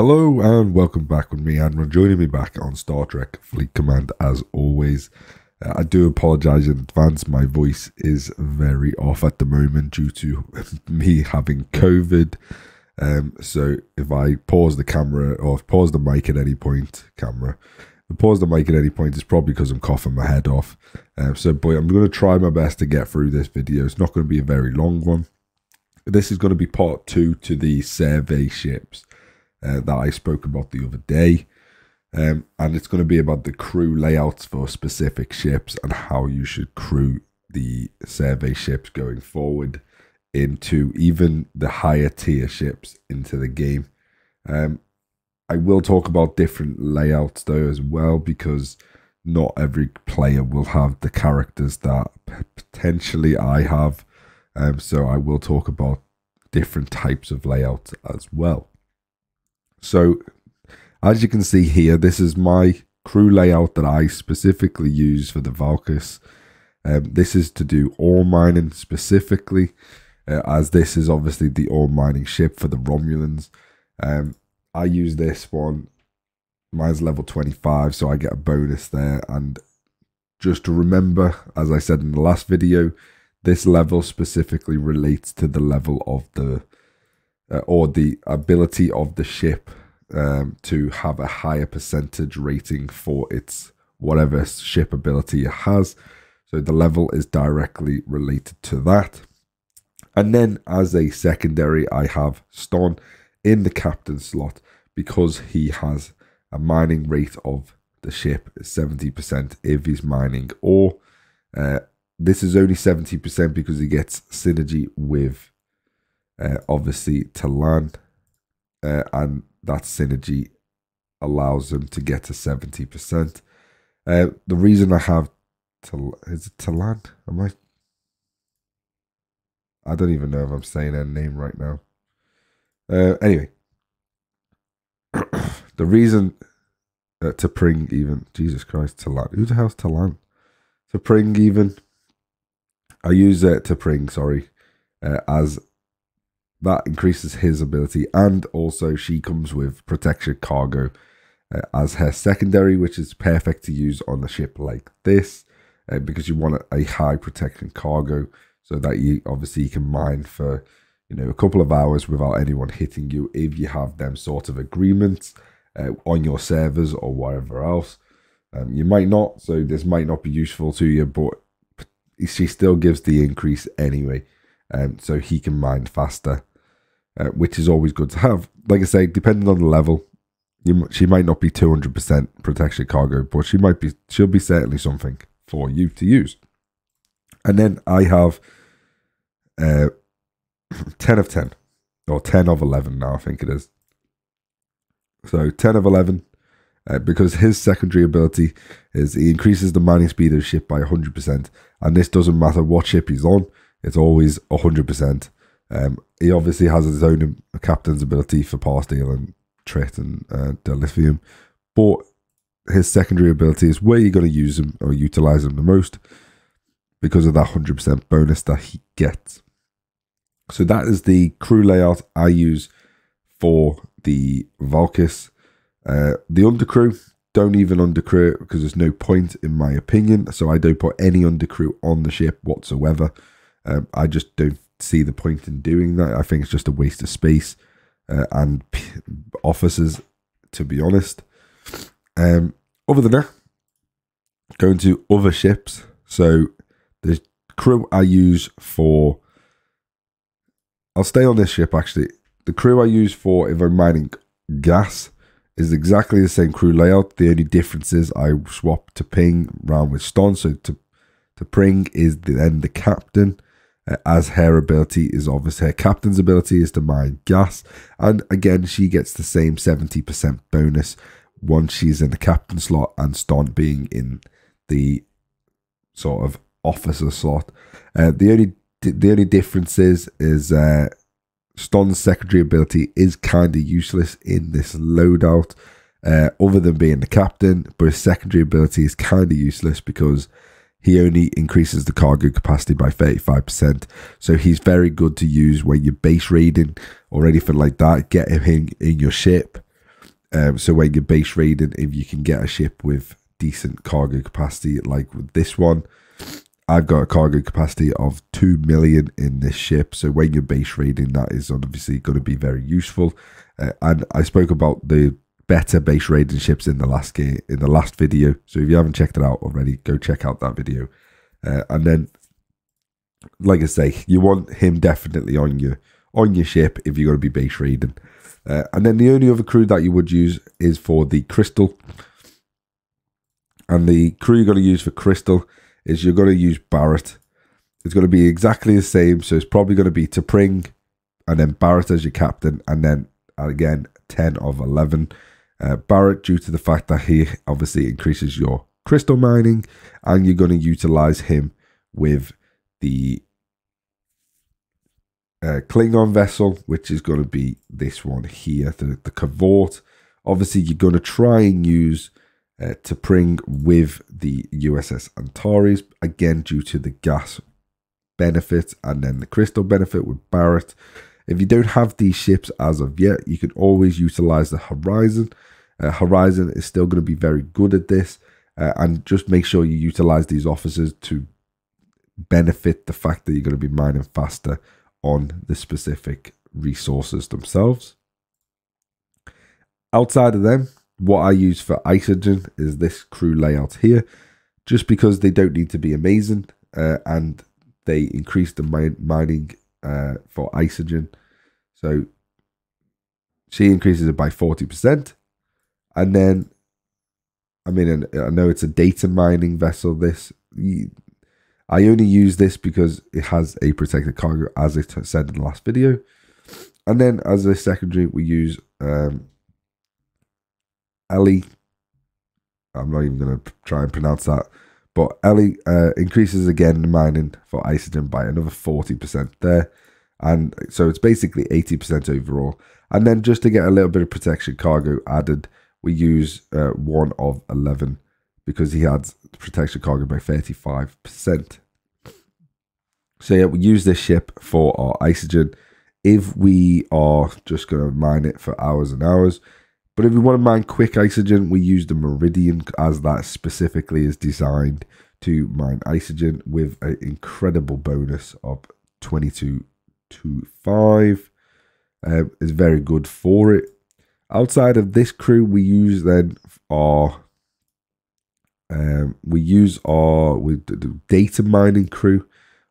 Hello and welcome back with me, Admiral, joining me back on Star Trek Fleet Command as always. I do apologise in advance, my voice is very off at the moment due to me having COVID. So if I pause the camera or pause the mic at any point, it's probably because I'm coughing my head off. So I'm going to try my best to get through this video. It's not going to be a very long one. This is going to be part 2 to the survey ships that I spoke about the other day, and it's going to be about the crew layouts for specific ships and how you should crew the survey ships going forward into even the higher tier ships into the game. I will talk about different layouts though as well, because not every player will have the characters that potentially I have, so I will talk about different types of layouts as well. So as you can see here, this is my crew layout that I specifically use for the Valkyries. This is to do ore mining specifically, as this is obviously the ore mining ship for the Romulans. I use this one, mine's level 25, so I get a bonus there. And just to remember, as I said in the last video, this level specifically relates to the level of the or the ability of the ship to have a higher percentage rating for its whatever ship ability it has. So the level is directly related to that. And then as a secondary, I have Stonn in the captain slot because he has a mining rate of the ship 70% if he's mining ore. This is only 70% because he gets synergy with obviously Talan, and that synergy allows them to get to 70%. The reason I have is it Talan? I don't even know if I'm saying her name right now. Anyway, the reason T'Pring even, Jesus Christ, Talan. Who the hell's Talan? T'Pring even. I use T'Pring, sorry, as that increases his ability, and also she comes with protection cargo as her secondary, which is perfect to use on a ship like this because you want a high protection cargo so that you obviously can mine for, you know, a couple of hours without anyone hitting you if you have them sort of agreements on your servers or whatever else. You might not, so this might not be useful to you, but she still gives the increase anyway, so he can mine faster. Which is always good to have. Like I say, depending on the level, she might not be 200% protection cargo, but she might be. She'll be certainly something for you to use. And then I have 10 of 10, or 10 of 11 now, I think it is. So 10 of 11, because his secondary ability is he increases the mining speed of the ship by 100%, and this doesn't matter what ship he's on. It's always 100%. He obviously has his own captain's ability for Parsteel and Trit and Delithium, but his secondary ability is where you're going to use him or utilize him the most because of that 100% bonus that he gets. So that is the crew layout I use for the Valkyries. The undercrew, don't even undercrew because there's no point in my opinion, so I don't put any undercrew on the ship whatsoever. I just don't see the point in doing that. I think it's just a waste of space and officers, to be honest. Other than that, going to other ships. So the crew I use for... I'll stay on this ship, actually. The crew I use for if I'm mining gas is exactly the same crew layout. The only difference is I swap T'Pring round with Stonn. So T'Pring is then the captain, as her ability is obviously her captain's ability is to mine gas, and again she gets the same 70% bonus once she's in the captain slot and Stonn being in the sort of officer slot. The only difference is Stonn's secondary ability is kind of useless in this loadout, other than being the captain, but his secondary ability is kind of useless because he only increases the cargo capacity by 35%. So he's very good to use when you're base raiding or anything like that. Get him in your ship So when you're base raiding, if you can get a ship with decent cargo capacity, like with this one, I've got a cargo capacity of 2 million in this ship. So when you're base raiding, that is obviously going to be very useful. And I spoke about the better base raiding ships in the last game, in the last video. So if you haven't checked it out already, go check out that video. And then, like I say, you want him definitely on your ship if you're going to be base raiding. And then the only other crew that you would use is for the crystal. And the crew you're going to use for crystal is you're going to use Barrett. It's going to be exactly the same, so it's probably going to be T'Pring, and then Barrett as your captain, and then, again, 10 of 11. Barrett, due to the fact that he obviously increases your crystal mining, and you're going to utilize him with the Klingon vessel, which is going to be this one here, the Kavort. Obviously, you're going to try and use T'Pring with the USS Antares, again due to the gas benefit and then the crystal benefit with Barrett. If you don't have these ships as of yet, you can always utilize the Horizon. Horizon is still going to be very good at this, and just make sure you utilize these officers to benefit the fact that you're going to be mining faster on the specific resources themselves. Outside of them, what I use for Isogen is this crew layout here, just because they don't need to be amazing, and they increase the mining for Isogen. So she increases it by 40%. And then, I mean, I know it's a data mining vessel. This, I only use this because it has a protected cargo, as I said in the last video. And then as a secondary, we use Ellie. I'm not even going to try and pronounce that, but Ellie increases again the mining for Isogen by another 40% there, and so it's basically 80% overall. And then just to get a little bit of protection cargo added, we use 1 of 11 because he adds protection cargo by 35%. So yeah, we use this ship for our Isogen if we are just going to mine it for hours and hours. But if we want to mine quick Isogen, we use the Meridian, as that specifically is designed to mine Isogen with an incredible bonus of 2225. It's very good for it. Outside of this crew, we use then our the data mining crew.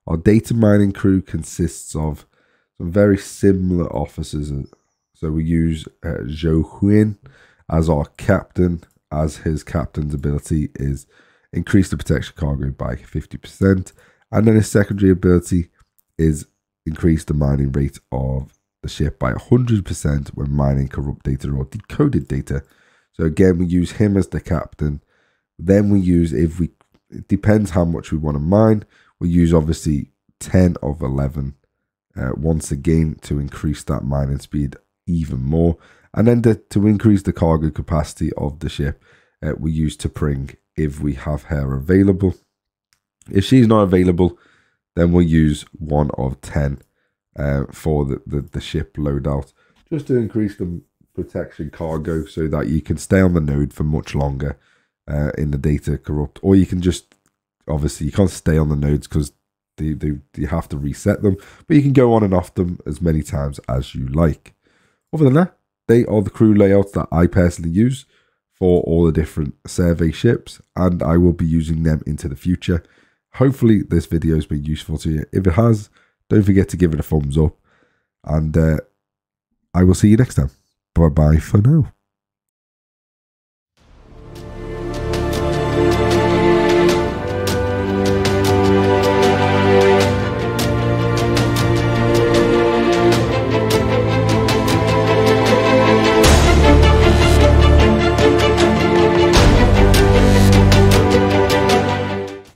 Our data mining crew consists of some very similar officers. So we use Zhou Huin as our captain, as his captain's ability is increase the protection cargo by 50%. And then his secondary ability is increase the mining rate of the ship by 100% when mining corrupt data or decoded data. So again, we use him as the captain. Then we use, it depends how much we want to mine. We use obviously 10 of 11 once again to increase that mining speed even more. And then to increase the cargo capacity of the ship, we use T'Pring if we have her available. If she's not available, then we'll use 1 of 10 for the ship loadout, just to increase the protection cargo so that you can stay on the node for much longer in the data corrupt. Or you can just, obviously you can't stay on the nodes because you have to reset them, but you can go on and off them as many times as you like. Other than that, they are the crew layouts that I personally use for all the different survey ships, and I will be using them into the future. Hopefully this video has been useful to you. If it has, don't forget to give it a thumbs up, and I will see you next time. Bye bye for now.